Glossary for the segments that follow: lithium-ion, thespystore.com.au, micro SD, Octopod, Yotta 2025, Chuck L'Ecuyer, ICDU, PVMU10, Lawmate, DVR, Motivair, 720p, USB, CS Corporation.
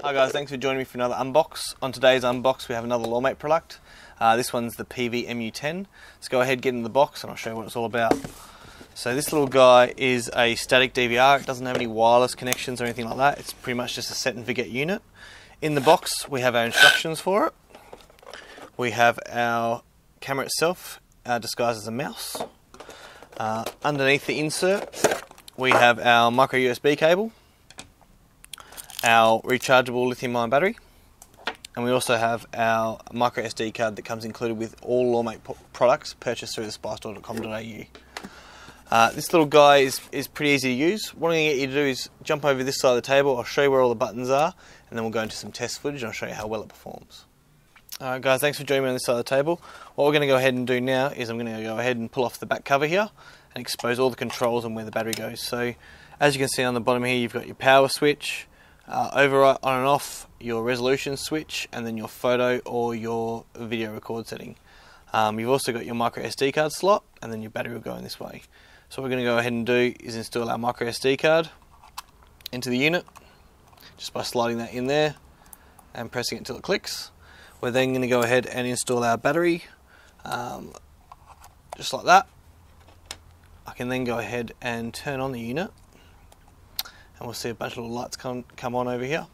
Hi guys, thanks for joining me for another unbox. On today's unbox we have another Lawmate product. This one's the PVMU10. Let's go ahead, get in the box and I'll show you what it's all about. So this little guy is a static DVR. It doesn't have any wireless connections or anything like that. It's pretty much just a set and forget unit. In the box we have our instructions for it. We have our camera itself disguised as a mouse. Underneath the insert we have our micro USB cable, our rechargeable lithium-ion battery, and we also have our micro SD card that comes included with all Lawmate products purchased through thespystore.com.au. This little guy is pretty easy to use. What I'm going to get you to do is jump over this side of the table. I'll show you where all the buttons are, and then we'll go into some test footage and I'll show you how well it performs. Alright guys, thanks for joining me on this side of the table. What we're going to go ahead and do now is I'm going to go ahead and pull off the back cover here and expose all the controls and where the battery goes. So as you can see on the bottom here, you've got your power switch, override on and off, your resolution switch, and then your photo or your video record setting. You've also got your micro SD card slot, and then your battery will go in this way. So what we're going to go ahead and do is install our micro SD card into the unit just by sliding that in there and pressing it until it clicks. We're then going to go ahead and install our battery just like that. I can then go ahead and turn on the unit, and we'll see a bunch of little lights come on over here.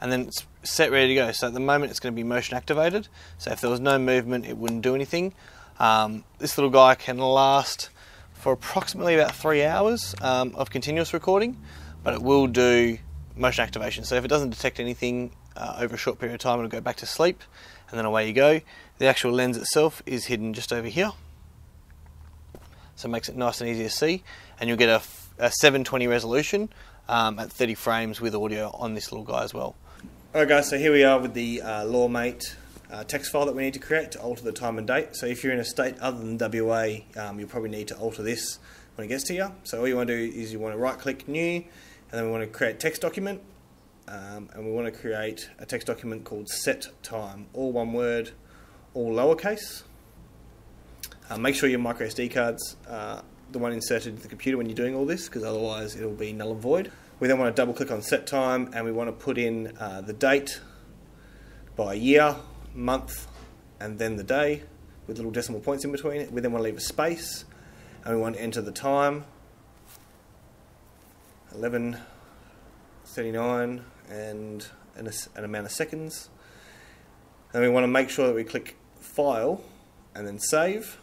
And then it's set, ready to go. So at the moment it's going to be motion activated. So if there was no movement, it wouldn't do anything. This little guy can last for approximately about 3 hours of continuous recording, but it will do motion activation. So if it doesn't detect anything over a short period of time, it'll go back to sleep, and then away you go. The actual lens itself is hidden just over here, so it makes it nice and easy to see, and you'll get a 720 resolution at 30 frames with audio on this little guy as well. Alright guys, so here we are with the Lawmate text file that we need to create to alter the time and date. So if you're in a state other than WA, you'll probably need to alter this when it gets to you. So all you want to do is you want to right click new, and then we want to create text document, and we want to create a text document called set time, all one word, all lowercase. Make sure your micro SD cards the one inserted into the computer when you're doing all this, because otherwise it'll be null and void. We then want to double click on set time, and we want to put in the date by year, month, and then the day with little decimal points in between it. We then want to leave a space, and we want to enter the time, 11:39, and an amount of seconds. And we want to make sure that we click file and then save.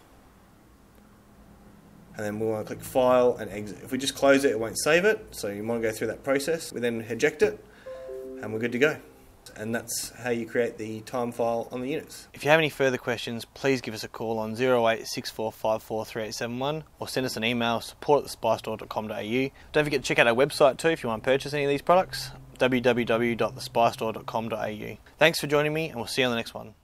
And then we want to click file and exit. If we just close it, it won't save it, so you want to go through that process. We then eject it, and we're good to go. And that's how you create the time file on the units. If you have any further questions, please give us a call on 0864543871 or send us an email, support@thespystore.com.au. Don't forget to check out our website too if you want to purchase any of these products, www.thespystore.com.au. Thanks for joining me, and we'll see you on the next one.